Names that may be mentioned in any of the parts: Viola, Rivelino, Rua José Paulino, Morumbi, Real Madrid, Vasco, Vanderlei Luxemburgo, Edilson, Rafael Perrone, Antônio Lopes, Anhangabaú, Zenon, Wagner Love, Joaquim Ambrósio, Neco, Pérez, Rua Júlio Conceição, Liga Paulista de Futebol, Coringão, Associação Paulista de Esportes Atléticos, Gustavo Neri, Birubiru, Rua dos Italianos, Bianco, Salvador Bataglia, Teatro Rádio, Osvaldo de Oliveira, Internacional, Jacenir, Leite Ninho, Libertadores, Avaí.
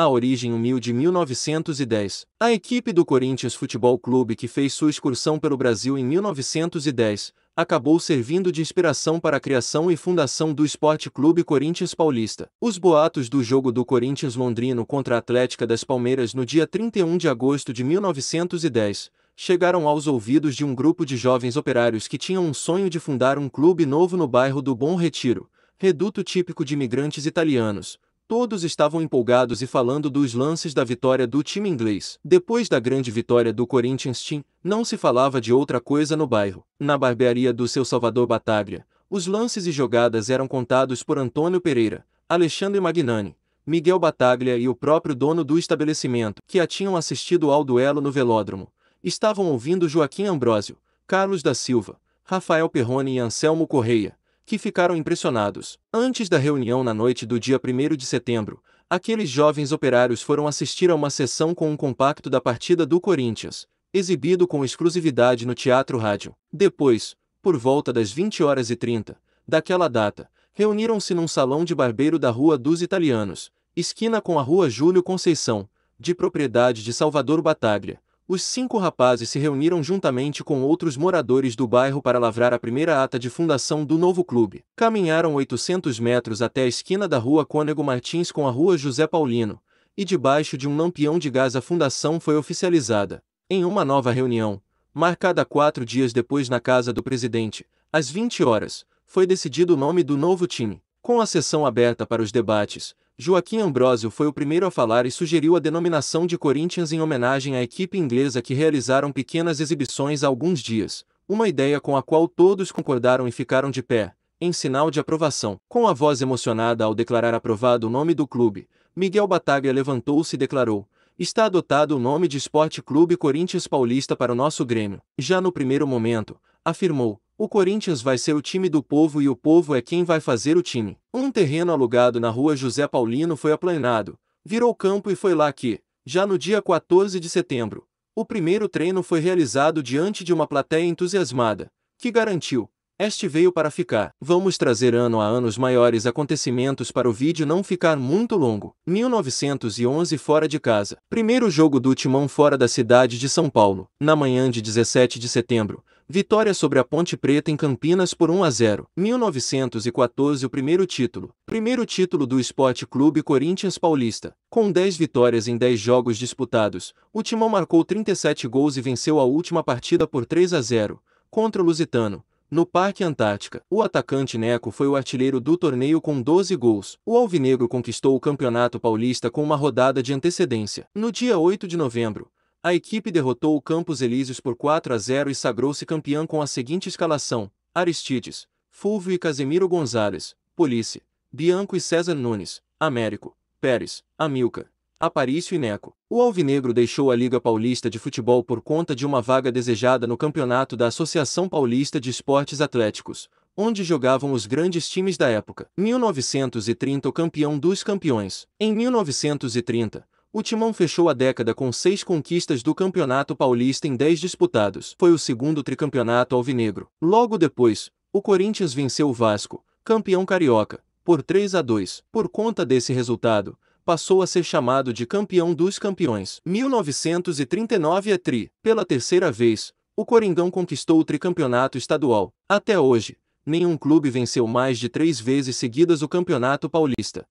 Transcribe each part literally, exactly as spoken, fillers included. a origem humilde mil novecentos e dez. A equipe do Corinthians Futebol Clube, que fez sua excursão pelo Brasil em mil novecentos e dez, acabou servindo de inspiração para a criação e fundação do Esporte Clube Corinthians Paulista. Os boatos do jogo do Corinthians Londrino contra a Atlética das Palmeiras no dia trinta e um de agosto de mil novecentos e dez, chegaram aos ouvidos de um grupo de jovens operários que tinham um sonho de fundar um clube novo no bairro do Bom Retiro, reduto típico de imigrantes italianos. Todos estavam empolgados e falando dos lances da vitória do time inglês. Depois da grande vitória do Corinthians Team, não se falava de outra coisa no bairro. Na barbearia do seu Salvador Bataglia, os lances e jogadas eram contados por Antônio Pereira, Alexandre Magnani, Miguel Bataglia e o próprio dono do estabelecimento, que a tinham assistido ao duelo no velódromo. Estavam ouvindo Joaquim Ambrósio, Carlos da Silva, Rafael Perrone e Anselmo Correia, que ficaram impressionados. Antes da reunião na noite do dia primeiro de setembro, aqueles jovens operários foram assistir a uma sessão com um compacto da partida do Corinthians, exibido com exclusividade no Teatro Rádio. Depois, por volta das vinte horas e trinta, daquela data, reuniram-se num salão de barbeiro da Rua dos Italianos, esquina com a Rua Júlio Conceição, de propriedade de Salvador Bataglia. Os cinco rapazes se reuniram juntamente com outros moradores do bairro para lavrar a primeira ata de fundação do novo clube. Caminharam oitocentos metros até a esquina da Rua Cônego Martins com a Rua José Paulino, e debaixo de um lampião de gás a fundação foi oficializada. Em uma nova reunião, marcada quatro dias depois na casa do presidente, às vinte horas, foi decidido o nome do novo time. Com a sessão aberta para os debates, Joaquim Ambrósio foi o primeiro a falar e sugeriu a denominação de Corinthians em homenagem à equipe inglesa, que realizaram pequenas exibições há alguns dias, uma ideia com a qual todos concordaram e ficaram de pé, em sinal de aprovação. Com a voz emocionada ao declarar aprovado o nome do clube, Miguel Bataglia levantou-se e declarou: "Está adotado o nome de Esporte Clube Corinthians Paulista para o nosso Grêmio." Já no primeiro momento, afirmou: "O Corinthians vai ser o time do povo e o povo é quem vai fazer o time." Um terreno alugado na Rua José Paulino foi aplanado, virou campo e foi lá que, já no dia quatorze de setembro, o primeiro treino foi realizado diante de uma plateia entusiasmada, que garantiu: "Este veio para ficar." Vamos trazer ano a ano os maiores acontecimentos para o vídeo não ficar muito longo. mil novecentos e onze, fora de casa. Primeiro jogo do Timão fora da cidade de São Paulo. Na manhã de dezessete de setembro, vitória sobre a Ponte Preta em Campinas por um a zero. mil novecentos e quatorze, o primeiro título. Primeiro título do Esporte Clube Corinthians Paulista. Com dez vitórias em dez jogos disputados, o Timão marcou trinta e sete gols e venceu a última partida por três a zero, contra o Lusitano, no Parque Antártica. O atacante Neto foi o artilheiro do torneio com doze gols. O alvinegro conquistou o Campeonato Paulista com uma rodada de antecedência. No dia oito de novembro, a equipe derrotou o Campos Elíseos por quatro a zero e sagrou-se campeã com a seguinte escalação: Aristides, Fulvio e Casemiro Gonzalez, Polícia, Bianco e César Nunes, Américo, Pérez, Amilcar, Aparício e Neco. O alvinegro deixou a Liga Paulista de Futebol por conta de uma vaga desejada no campeonato da Associação Paulista de Esportes Atléticos, onde jogavam os grandes times da época. mil novecentos e trinta, o campeão dos campeões. Em mil novecentos e trinta, o Timão fechou a década com seis conquistas do Campeonato Paulista em dez disputados. Foi o segundo tricampeonato alvinegro. Logo depois, o Corinthians venceu o Vasco, campeão carioca, por três a dois. Por conta desse resultado, passou a ser chamado de campeão dos campeões. mil novecentos e trinta e nove, é tri. Pela terceira vez, o Coringão conquistou o tricampeonato estadual. Até hoje, nenhum clube venceu mais de três vezes seguidas o Campeonato Paulista.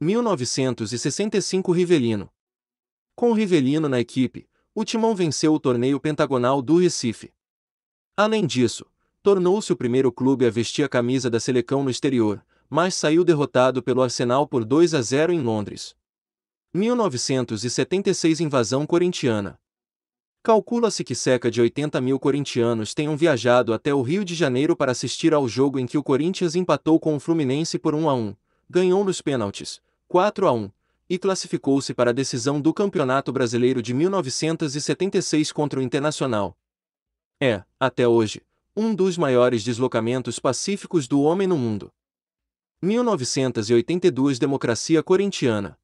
mil novecentos e sessenta e cinco, Rivelino. Com Rivelino na equipe, o Timão venceu o torneio pentagonal do Recife. Além disso, tornou-se o primeiro clube a vestir a camisa da Seleção no exterior, mas saiu derrotado pelo Arsenal por dois a zero em Londres. mil novecentos e setenta e seis, invasão corintiana. Calcula-se que cerca de oitenta mil corintianos tenham viajado até o Rio de Janeiro para assistir ao jogo em que o Corinthians empatou com o Fluminense por um a um, ganhou nos pênaltis, quatro a um. E classificou-se para a decisão do Campeonato Brasileiro de mil novecentos e setenta e seis contra o Internacional. É, até hoje, um dos maiores deslocamentos pacíficos do homem no mundo. mil novecentos e oitenta e dois, Democracia Corintiana.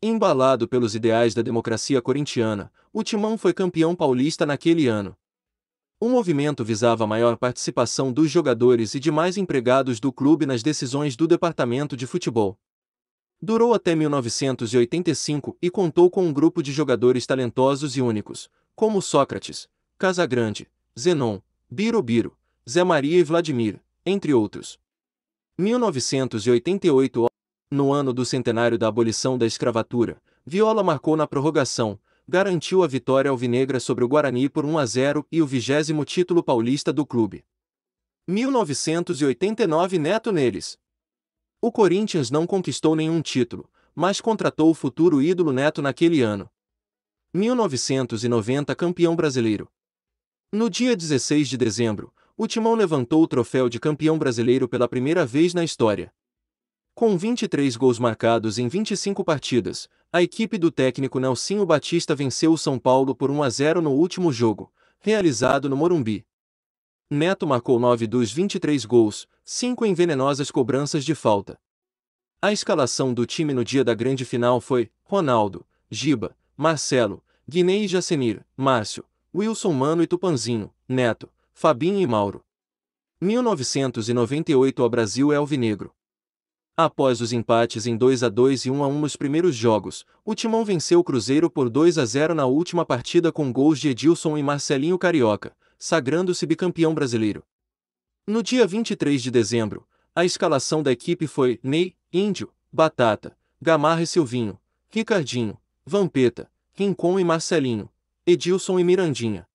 Embalado pelos ideais da democracia corintiana, o Timão foi campeão paulista naquele ano. O movimento visava a maior participação dos jogadores e demais empregados do clube nas decisões do departamento de futebol. Durou até mil novecentos e oitenta e cinco e contou com um grupo de jogadores talentosos e únicos, como Sócrates, Casagrande, Zenon, Birubiru, Zé Maria e Vladimir, entre outros. mil novecentos e oitenta e oito, no ano do centenário da abolição da escravatura, Viola marcou na prorrogação, garantiu a vitória alvinegra sobre o Guarani por um a zero e o vigésimo título paulista do clube. mil novecentos e oitenta e nove, Neto neles. O Corinthians não conquistou nenhum título, mas contratou o futuro ídolo Neto naquele ano. mil novecentos e noventa, campeão brasileiro. No dia dezesseis de dezembro, o Timão levantou o troféu de campeão brasileiro pela primeira vez na história. Com vinte e três gols marcados em vinte e cinco partidas, a equipe do técnico Nelsinho Batista venceu o São Paulo por um a zero no último jogo, realizado no Morumbi. Neto marcou nove dos vinte e três gols, cinco em venenosas cobranças de falta. A escalação do time no dia da grande final foi Ronaldo, Giba, Marcelo, Guiné e Jacenir, Márcio, Wilson Mano e Tupanzinho, Neto, Fabinho e Mauro. mil novecentos e noventa e oito, o Brasil é alvinegro. Após os empates em dois a dois e um a um nos primeiros jogos, o Timão venceu o Cruzeiro por dois a zero na última partida com gols de Edilson e Marcelinho Carioca, sagrando-se bicampeão brasileiro. No dia vinte e três de dezembro, a escalação da equipe foi Ney, Índio, Batata, Gamarra e Silvinho, Ricardinho, Vampeta, Rincon e Marcelinho, Edilson e Mirandinha.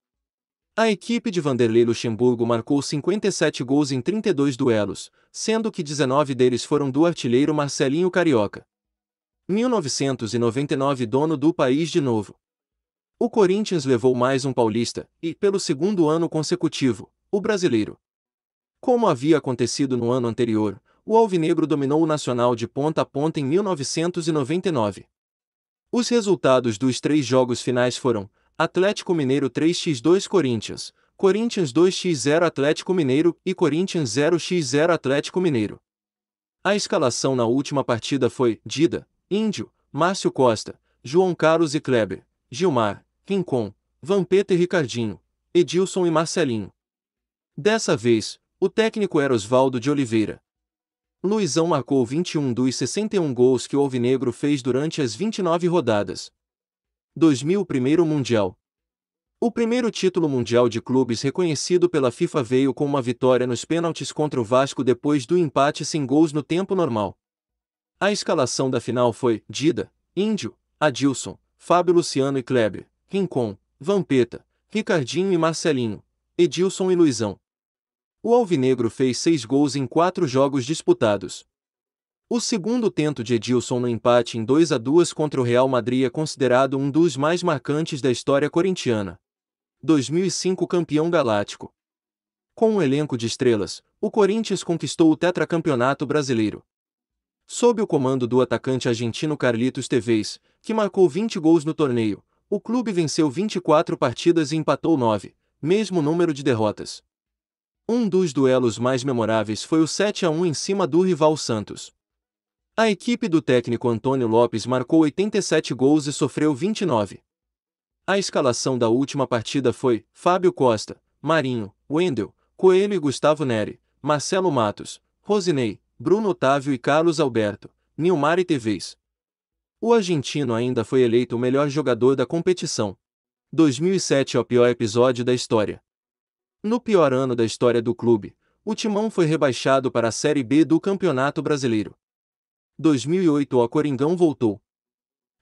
A equipe de Vanderlei Luxemburgo marcou cinquenta e sete gols em trinta e dois duelos, sendo que dezenove deles foram do artilheiro Marcelinho Carioca. mil novecentos e noventa e nove, dono do país de novo. O Corinthians levou mais um paulista e, pelo segundo ano consecutivo, o brasileiro. Como havia acontecido no ano anterior, o alvinegro dominou o Nacional de ponta a ponta em mil novecentos e noventa e nove. Os resultados dos três jogos finais foram Atlético Mineiro três a dois Corinthians, Corinthians dois a zero Atlético Mineiro e Corinthians zero a zero Atlético Mineiro. A escalação na última partida foi Dida, Índio, Márcio Costa, João Carlos e Kleber, Gilmar, Rincon, Vampeta e Ricardinho, Edilson e Marcelinho. Dessa vez, o técnico era Osvaldo de Oliveira. Luizão marcou vinte e um dos sessenta e um gols que o alvinegro fez durante as vinte e nove rodadas. dois mil e um Primeiro Mundial. O primeiro título mundial de clubes reconhecido pela FIFA veio com uma vitória nos pênaltis contra o Vasco depois do empate sem gols no tempo normal. A escalação da final foi Dida, Índio, Adilson, Fábio Luciano e Kleber, Rincon, Vampeta, Ricardinho e Marcelinho, Edilson e Luizão. O alvinegro fez seis gols em quatro jogos disputados. O segundo tento de Edilson no empate em dois a dois contra o Real Madrid é considerado um dos mais marcantes da história corintiana. dois mil e cinco, campeão galáctico. Com um elenco de estrelas, o Corinthians conquistou o tetracampeonato brasileiro. Sob o comando do atacante argentino Carlitos Tevez, que marcou vinte gols no torneio, o clube venceu vinte e quatro partidas e empatou nove, mesmo número de derrotas. Um dos duelos mais memoráveis foi o sete a um em cima do rival Santos. A equipe do técnico Antônio Lopes marcou oitenta e sete gols e sofreu vinte e nove. A escalação da última partida foi Fábio Costa, Marinho, Wendel, Coelho e Gustavo Neri, Marcelo Matos, Rosinei, Bruno Otávio e Carlos Alberto, Nilmar e Tevez. O argentino ainda foi eleito o melhor jogador da competição. dois mil e sete, é o pior episódio da história. No pior ano da história do clube, o Timão foi rebaixado para a Série B do Campeonato Brasileiro. dois mil e oito, o Coringão voltou.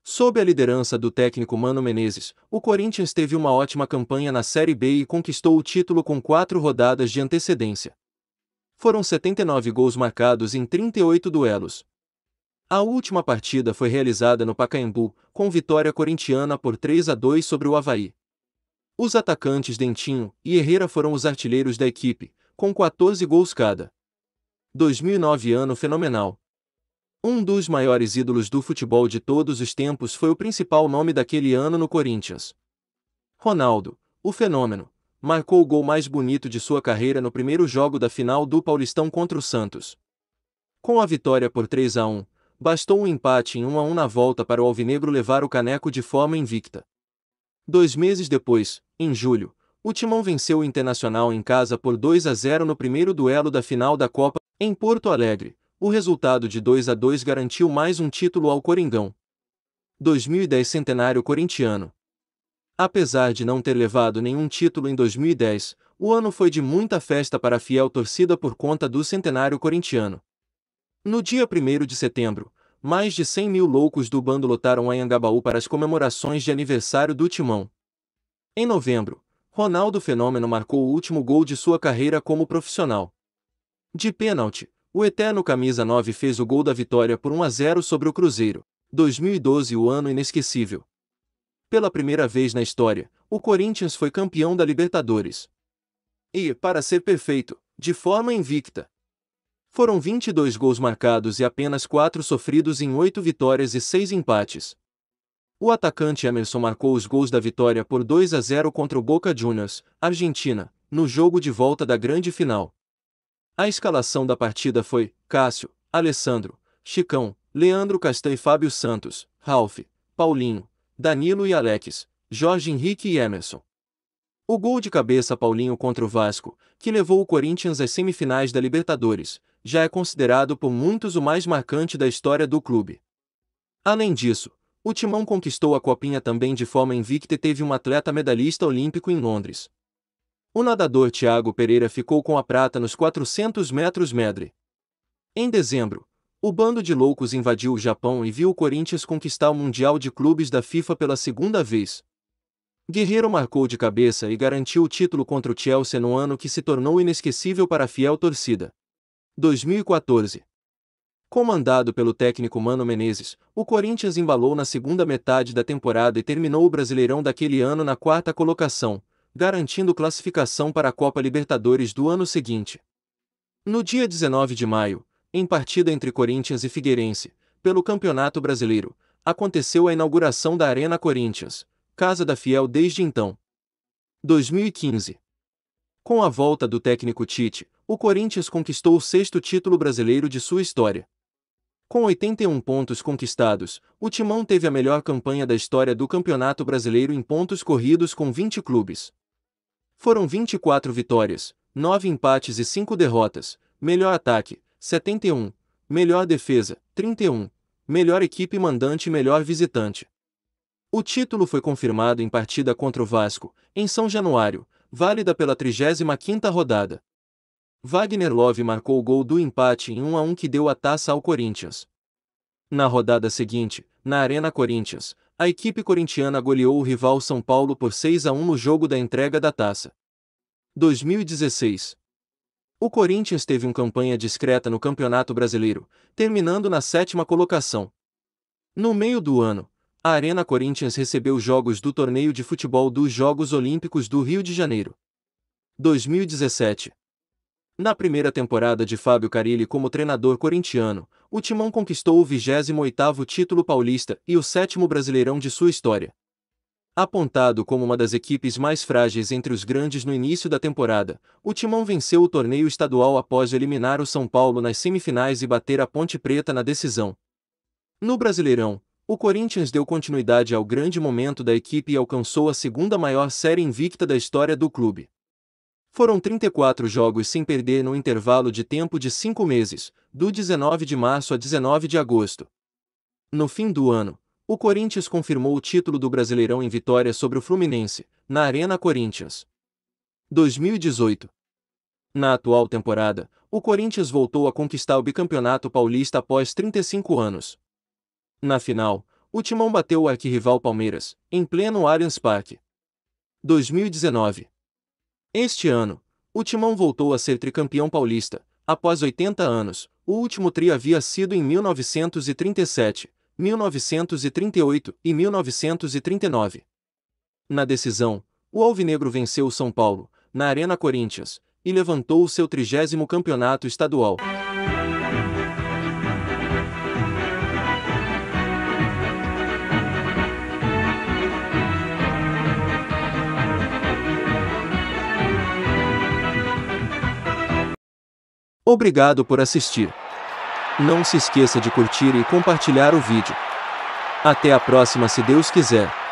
Sob a liderança do técnico Mano Menezes, o Corinthians teve uma ótima campanha na Série B e conquistou o título com quatro rodadas de antecedência. Foram setenta e nove gols marcados em trinta e oito duelos. A última partida foi realizada no Pacaembu, com vitória corintiana por três a dois sobre o Avaí. Os atacantes Dentinho e Herrera foram os artilheiros da equipe, com quatorze gols cada. dois mil e nove, ano fenomenal. Um dos maiores ídolos do futebol de todos os tempos foi o principal nome daquele ano no Corinthians. Ronaldo, o Fenômeno, marcou o gol mais bonito de sua carreira no primeiro jogo da final do Paulistão contra o Santos. Com a vitória por três a um, bastou um empate em um a um na volta para o alvinegro levar o caneco de forma invicta. Dois meses depois, em julho, o Timão venceu o Internacional em casa por dois a zero no primeiro duelo da final da Copa, em Porto Alegre, O resultado de dois a dois garantiu mais um título ao Coringão. dois mil e dez Centenário Corintiano. Apesar de não ter levado nenhum título em dois mil e dez, o ano foi de muita festa para a fiel torcida por conta do Centenário Corintiano. No dia primeiro de setembro, mais de cem mil loucos do bando lotaram Anhangabaú para as comemorações de aniversário do Timão. Em novembro, Ronaldo Fenômeno marcou o último gol de sua carreira como profissional. De pênalti, o eterno camisa nove fez o gol da vitória por um a zero sobre o Cruzeiro. dois mil e doze, o ano inesquecível. Pela primeira vez na história, o Corinthians foi campeão da Libertadores. E, para ser perfeito, de forma invicta. Foram vinte e dois gols marcados e apenas quatro sofridos em oito vitórias e seis empates. O atacante Emerson marcou os gols da vitória por dois a zero contra o Boca Juniors, Argentina, no jogo de volta da grande final. A escalação da partida foi Cássio, Alessandro, Chicão, Leandro Castan e Fábio Santos, Ralf, Paulinho, Danilo e Alex, Jorge Henrique e Emerson. O gol de cabeça Paulinho contra o Vasco, que levou o Corinthians às semifinais da Libertadores, já é considerado por muitos o mais marcante da história do clube. Além disso, o Timão conquistou a Copinha também de forma invicta e teve um atleta medalhista olímpico em Londres. O nadador Thiago Pereira ficou com a prata nos quatrocentos metros medley. Em dezembro, o bando de loucos invadiu o Japão e viu o Corinthians conquistar o Mundial de Clubes da FIFA pela segunda vez. Guerreiro marcou de cabeça e garantiu o título contra o Chelsea no ano que se tornou inesquecível para a fiel torcida. dois mil e quatorze. Comandado pelo técnico Mano Menezes, o Corinthians embalou na segunda metade da temporada e terminou o Brasileirão daquele ano na quarta colocação, garantindo classificação para a Copa Libertadores do ano seguinte. No dia dezenove de maio, em partida entre Corinthians e Figueirense, pelo Campeonato Brasileiro, aconteceu a inauguração da Arena Corinthians, casa da fiel desde então. dois mil e quinze. Com a volta do técnico Tite, o Corinthians conquistou o sexto título brasileiro de sua história. Com oitenta e um pontos conquistados, o Timão teve a melhor campanha da história do Campeonato Brasileiro em pontos corridos com vinte clubes. Foram vinte e quatro vitórias, nove empates e cinco derrotas, melhor ataque, setenta e um, melhor defesa, trinta e um, melhor equipe mandante e melhor visitante. O título foi confirmado em partida contra o Vasco, em São Januário, válida pela trigésima quinta rodada. Wagner Love marcou o gol do empate em um a um que deu a taça ao Corinthians. Na rodada seguinte, na Arena Corinthians, a equipe corintiana goleou o rival São Paulo por seis a um no jogo da entrega da taça. dois mil e dezesseis. O Corinthians teve uma campanha discreta no Campeonato Brasileiro, terminando na sétima colocação. No meio do ano, a Arena Corinthians recebeu jogos do torneio de futebol dos Jogos Olímpicos do Rio de Janeiro. dois mil e dezessete. Na primeira temporada de Fábio Carille como treinador corintiano, o Timão conquistou o vigésimo oitavo título paulista e o sétimo Brasileirão de sua história. Apontado como uma das equipes mais frágeis entre os grandes no início da temporada, o Timão venceu o torneio estadual após eliminar o São Paulo nas semifinais e bater a Ponte Preta na decisão. No Brasileirão, o Corinthians deu continuidade ao grande momento da equipe e alcançou a segunda maior série invicta da história do clube. Foram trinta e quatro jogos sem perder no intervalo de tempo de cinco meses, do dezenove de março a dezenove de agosto. No fim do ano, o Corinthians confirmou o título do Brasileirão em vitória sobre o Fluminense, na Arena Corinthians. dois mil e dezoito. Na atual temporada, o Corinthians voltou a conquistar o bicampeonato paulista após trinta e cinco anos. Na final, o Timão bateu o arquirrival Palmeiras, em pleno Allianz Parque. dois mil e dezenove. Este ano, o Timão voltou a ser tricampeão paulista, após oitenta anos, o último tri havia sido em mil novecentos e trinta e sete. mil novecentos e trinta e oito e mil novecentos e trinta e nove. Na decisão, o alvinegro venceu o São Paulo, na Arena Corinthians, e levantou o seu trigésimo campeonato estadual. Obrigado por assistir. Não se esqueça de curtir e compartilhar o vídeo. Até a próxima, se Deus quiser.